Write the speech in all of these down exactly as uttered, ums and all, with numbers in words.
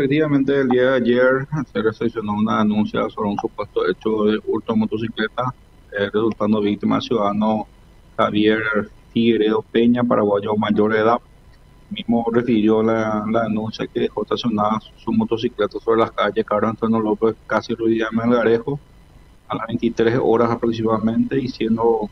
Efectivamente, el día de ayer se recepcionó una denuncia sobre un supuesto hecho de hurto a motocicleta, eh, resultando víctima del ciudadano Javier Figueredo Peña, paraguayo mayor de edad. Mismo refirió la, la denuncia que dejó estacionada su, su motocicleta sobre las calles Carlos Antonio López, casi ruidamente en el Garejo, a las veintitrés horas aproximadamente, y siendo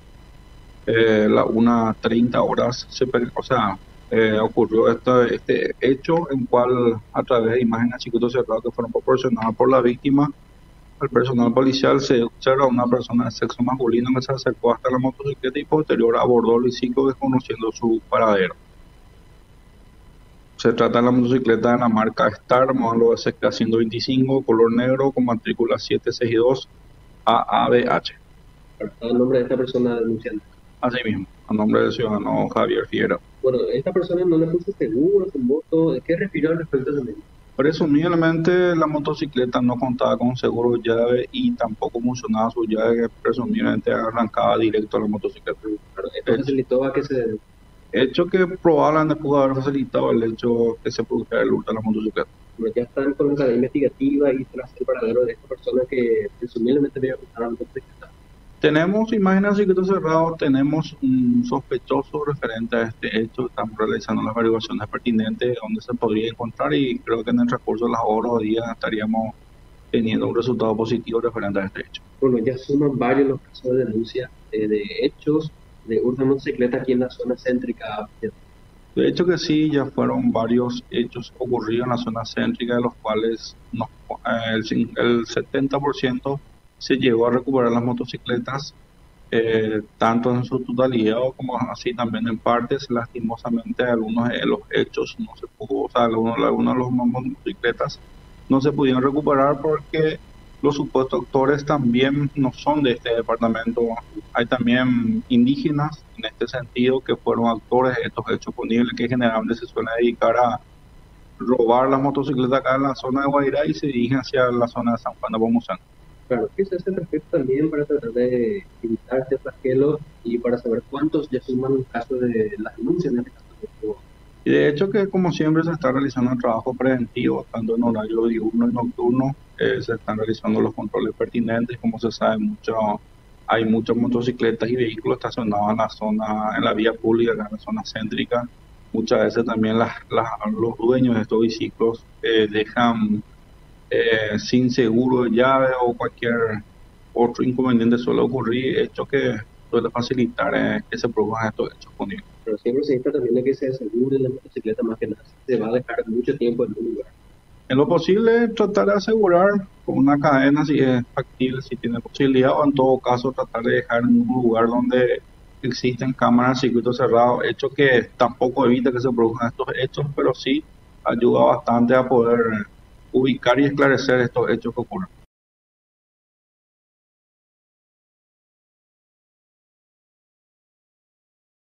eh, las una treinta horas, se, o sea, eh, ocurrió esta, este hecho, en cual a través de imágenes a circuito cerrado que fueron proporcionadas por la víctima, al personal policial se observa una persona de sexo masculino que se acercó hasta la motocicleta y posterior abordó el hocico desconociendo su paradero. Se trata de la motocicleta de la marca Star, modelo S K ciento veinticinco, color negro, con matrícula siete seis dos A A B H. ¿A nombre de esta persona denunciante? Así mismo, a nombre del ciudadano Javier Fierro. Bueno, ¿esta persona no le puso seguro su moto? ¿Qué refirió al respecto de eso? Presumiblemente la motocicleta no contaba con seguro de llave y tampoco funcionaba su llave, que presumiblemente arrancaba directo a la motocicleta. Pero ¿esto facilitó a que se debe? Hecho que probablemente pudo haber facilitado el hecho que se produjera el hurto a la motocicleta. Pero ya están con la cadena investigativa y tras el paradero de esta persona que presumiblemente le iba a hurtar a la motocicleta. Tenemos imágenes de circuito cerrado, tenemos un sospechoso referente a este hecho, estamos realizando las averiguaciones pertinentes donde se podría encontrar y creo que en el transcurso de las horas o días estaríamos teniendo un resultado positivo referente a este hecho. Bueno, ya suman varios los casos de denuncia eh, de hechos de hurto de motocicleta aquí en la zona céntrica. De hecho que sí, ya fueron varios hechos ocurridos en la zona céntrica, de los cuales no, el, el setenta por ciento se llegó a recuperar las motocicletas, eh, tanto en su totalidad como así también en partes. Lastimosamente algunos de los hechos no se pudo, o sea, algunos, algunos de los motocicletas no se pudieron recuperar porque los supuestos autores también no son de este departamento. Hay también indígenas en este sentido que fueron autores de estos hechos punibles, que generalmente se suelen dedicar a robar las motocicletas acá en la zona de Guairá y se dirigen hacia la zona de San Juan de Pomosán. Claro, ¿qué se hace al respecto también para tratar de evitar este flagelo y para saber cuántos ya suman el caso de las denuncias en este caso? Y de hecho que como siempre se está realizando el trabajo preventivo, tanto en horario diurno y nocturno. Eh, se están realizando los controles pertinentes. Como se sabe, mucho, hay muchas motocicletas y vehículos estacionados en la zona, en la vía pública, en la zona céntrica. Muchas veces también las, las, los dueños de estos vehículos eh, dejan eh, sin seguro de llave o cualquier otro inconveniente suele ocurrir, hecho que suele facilitar eh, que se produzcan estos hechos punibles. Pero siempre se trata también de que se asegure la motocicleta, más que nada se va a dejar mucho tiempo en un lugar. En lo posible, tratar de asegurar con una cadena si es factible, si tiene posibilidad, o en todo caso tratar de dejar en un lugar donde existen cámaras de circuito cerrado, hecho que tampoco evita que se produzcan estos hechos, pero sí ayuda bastante a poder ubicar y esclarecer estos hechos que ocurren.